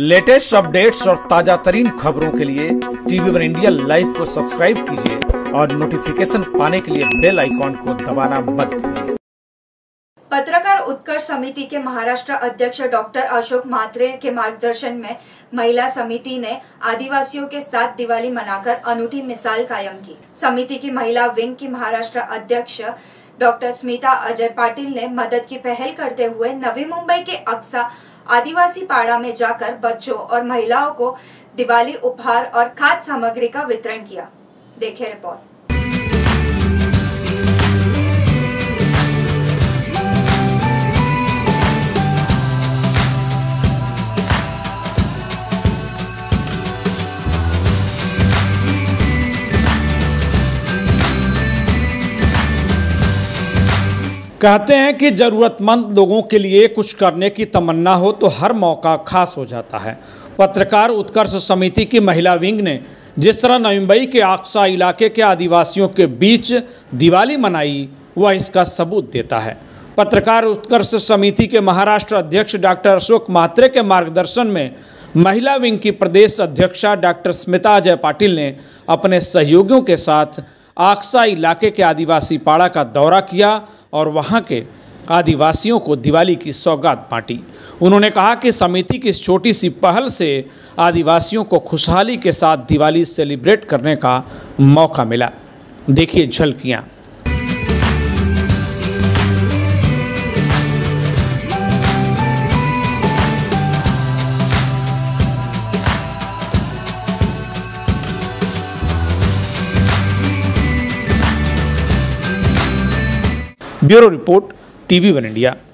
Latest updates और ताजा तरीन खबरों के लिए TV1 इंडिया लाइव को सब्सक्राइब कीजिए और नोटिफिकेशन पाने के लिए बेल आइकॉन को दबाना मत भूलिए। पत्रकार उत्कर्ष समिति के महाराष्ट्र अध्यक्ष डॉक्टर अशोक म्हात्रे के मार्गदर्शन में महिला समिति ने आदिवासियों के साथ दिवाली मनाकर अनूठी मिसाल कायम की। समिति की महिला विंग की महाराष्ट्र अध्यक्ष डॉक्टर स्मिता अजय पाटिल ने मदद की पहल करते हुए नवी मुंबई के आक्सा आदिवासी पाड़ा में जाकर बच्चों और महिलाओं को दिवाली उपहार और खाद्य सामग्री का वितरण किया। देखें रिपोर्ट। कहते हैं कि ज़रूरतमंद लोगों के लिए कुछ करने की तमन्ना हो तो हर मौका खास हो जाता है। पत्रकार उत्कर्ष समिति की महिला विंग ने जिस तरह नवी मुंबई के आक्सा इलाके के आदिवासियों के बीच दिवाली मनाई वह इसका सबूत देता है। पत्रकार उत्कर्ष समिति के महाराष्ट्र अध्यक्ष डॉक्टर अशोक म्हात्रे के मार्गदर्शन में महिला विंग की प्रदेश अध्यक्षा डॉक्टर स्मिता अजय पाटिल ने अपने सहयोगियों के साथ आक्सा इलाके के आदिवासी पाड़ा का दौरा किया और वहां के आदिवासियों को दिवाली की सौगात बांटी। उन्होंने कहा कि समिति की इस छोटी सी पहल से आदिवासियों को खुशहाली के साथ दिवाली सेलिब्रेट करने का मौका मिला। देखिए झलकियां। Bureau report, TV1 India.